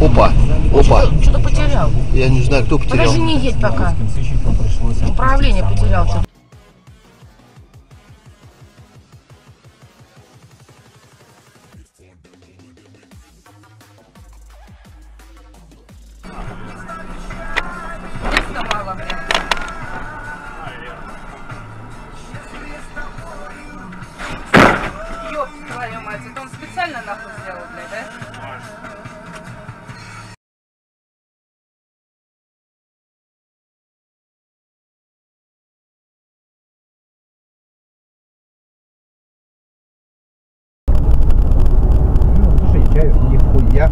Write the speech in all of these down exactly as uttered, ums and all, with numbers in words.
Опа, опа. Что-то потерял. Я не знаю, кто потерял. Подожди, не едь пока. Управление потерял. Ёб твою мать, это он специально нахуй сделал, блядь, да? Нихуя.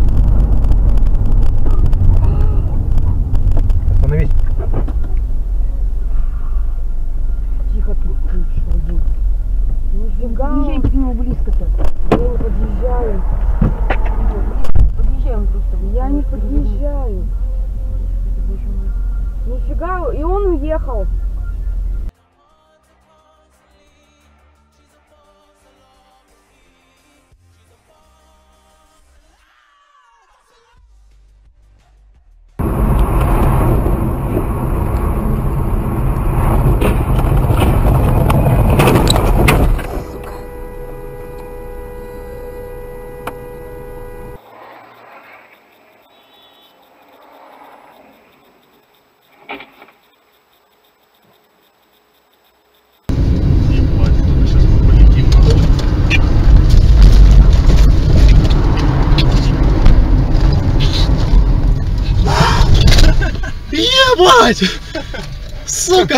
Остановись. Тихо тут, чувак. Нифига. Подъезжай к нему близко-то. Я не подъезжаю. Подъезжаем просто. Я не подъезжаю. Нифига. И он уехал. Ебать! Сука!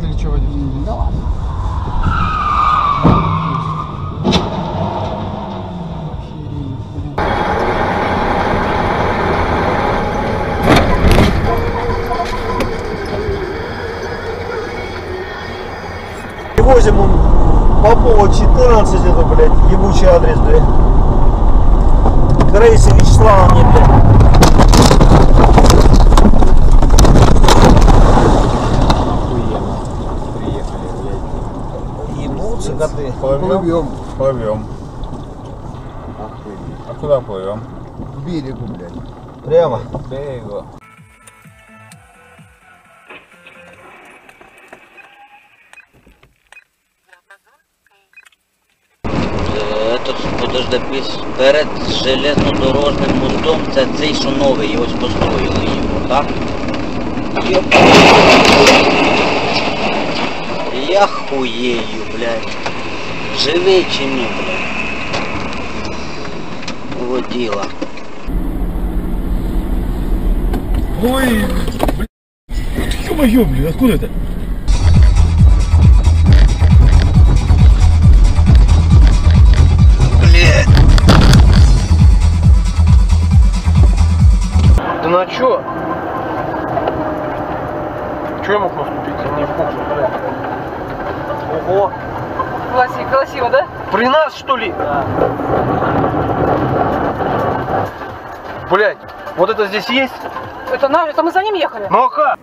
Или чего водить? Да ладно. Привозим он Попова четырнадцать, это, блядь, ебучий адрес, блядь. Грейса Вячеславовне, блядь. Коты. Плывем. Плывем. А куда плывем? К берегу, блядь. Прямо? К берегу. Этот подождопис перед железнодорожним мостом, це цей, що новий, ось построїли його, так? Йоп. Я хуею, блядь. Живей чи не, блядь. Вот дело. Ой, блядь. Ё-моё, блядь, откуда это? Блядь. Да на чё? Чё я мог наступить? Не вкусно, блядь. Ого! Красиво, красиво, да? При нас, что ли? Да. Блять, вот это здесь есть? Это, это мы за ним ехали? Ну а как?